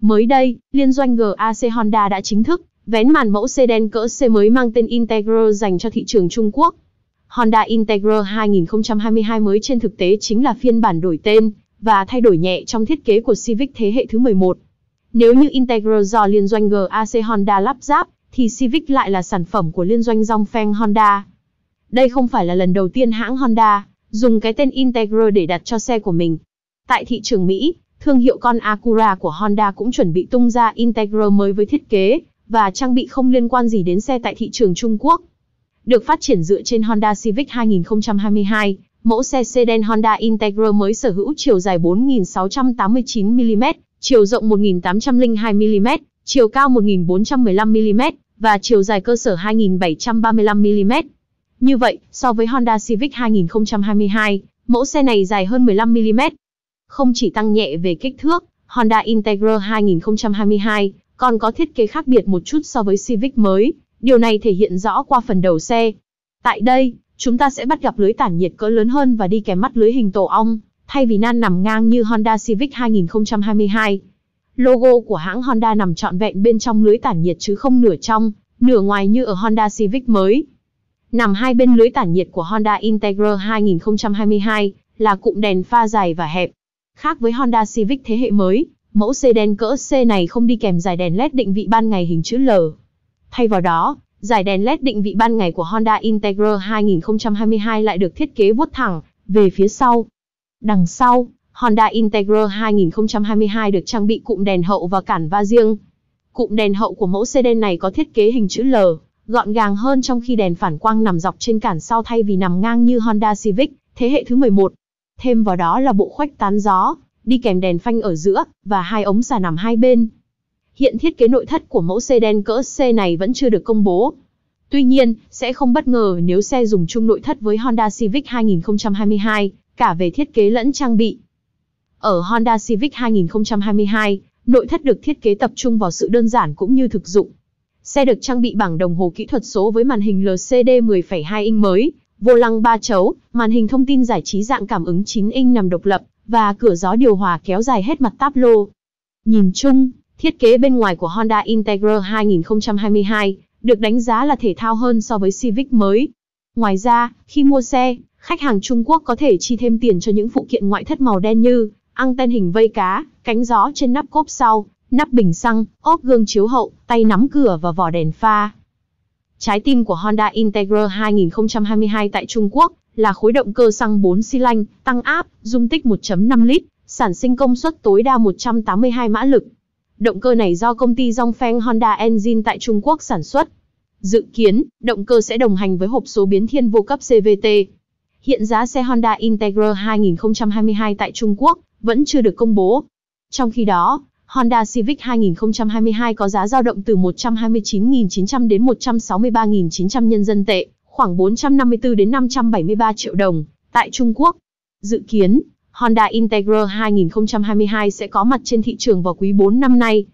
Mới đây, liên doanh GAC Honda đã chính thức vén màn mẫu sedan cỡ C mới mang tên Integra dành cho thị trường Trung Quốc. Honda Integra 2022 mới trên thực tế chính là phiên bản đổi tên và thay đổi nhẹ trong thiết kế của Civic thế hệ thứ 11. Nếu như Integra do liên doanh GAC Honda lắp ráp, thì Civic lại là sản phẩm của liên doanh Dongfeng Honda. Đây không phải là lần đầu tiên hãng Honda dùng cái tên Integra để đặt cho xe của mình. Tại thị trường Mỹ, thương hiệu con Acura của Honda cũng chuẩn bị tung ra Integra mới với thiết kế và trang bị không liên quan gì đến xe tại thị trường Trung Quốc. Được phát triển dựa trên Honda Civic 2022, mẫu xe sedan Honda Integra mới sở hữu chiều dài 4.689mm, chiều rộng 1.802mm, chiều cao 1.415mm và chiều dài cơ sở 2.735mm. Như vậy, so với Honda Civic 2022, mẫu xe này dài hơn 15mm. Không chỉ tăng nhẹ về kích thước, Honda Integra 2022 còn có thiết kế khác biệt một chút so với Civic mới. Điều này thể hiện rõ qua phần đầu xe. Tại đây, chúng ta sẽ bắt gặp lưới tản nhiệt cỡ lớn hơn và đi kèm mắt lưới hình tổ ong, thay vì nan nằm ngang như Honda Civic 2022. Logo của hãng Honda nằm trọn vẹn bên trong lưới tản nhiệt chứ không nửa trong, nửa ngoài như ở Honda Civic mới. Nằm hai bên lưới tản nhiệt của Honda Integra 2022 là cụm đèn pha dài và hẹp. Khác với Honda Civic thế hệ mới, mẫu sedan cỡ C này không đi kèm dải đèn LED định vị ban ngày hình chữ L. Thay vào đó, dải đèn LED định vị ban ngày của Honda Integra 2022 lại được thiết kế vuốt thẳng về phía sau. Đằng sau, Honda Integra 2022 được trang bị cụm đèn hậu và cản va riêng. Cụm đèn hậu của mẫu sedan này có thiết kế hình chữ L, gọn gàng hơn, trong khi đèn phản quang nằm dọc trên cản sau thay vì nằm ngang như Honda Civic thế hệ thứ 11. Thêm vào đó là bộ khuếch tán gió, đi kèm đèn phanh ở giữa và hai ống xả nằm hai bên. Hiện thiết kế nội thất của mẫu sedan cỡ C này vẫn chưa được công bố. Tuy nhiên, sẽ không bất ngờ nếu xe dùng chung nội thất với Honda Civic 2022, cả về thiết kế lẫn trang bị. Ở Honda Civic 2022, nội thất được thiết kế tập trung vào sự đơn giản cũng như thực dụng. Xe được trang bị bảng đồng hồ kỹ thuật số với màn hình LCD 10,2 inch mới, vô lăng 3 chấu, màn hình thông tin giải trí dạng cảm ứng 9 inch nằm độc lập và cửa gió điều hòa kéo dài hết mặt táp lô. Nhìn chung, thiết kế bên ngoài của Honda Integra 2022 được đánh giá là thể thao hơn so với Civic mới. Ngoài ra, khi mua xe, khách hàng Trung Quốc có thể chi thêm tiền cho những phụ kiện ngoại thất màu đen như anten hình vây cá, cánh gió trên nắp cốp sau, nắp bình xăng, ốp gương chiếu hậu, tay nắm cửa và vỏ đèn pha. Trái tim của Honda Integra 2022 tại Trung Quốc là khối động cơ xăng 4 xi lanh, tăng áp, dung tích 1.5 lít, sản sinh công suất tối đa 182 mã lực. Động cơ này do công ty Dongfeng Honda Engine tại Trung Quốc sản xuất. Dự kiến, động cơ sẽ đồng hành với hộp số biến thiên vô cấp CVT. Hiện giá xe Honda Integra 2022 tại Trung Quốc vẫn chưa được công bố. Trong khi đó, Honda Civic 2022 có giá dao động từ 129.900 đến 163.900 nhân dân tệ, khoảng 454 đến 573 triệu đồng, tại Trung Quốc. Dự kiến, Honda Integra 2022 sẽ có mặt trên thị trường vào quý 4 năm nay.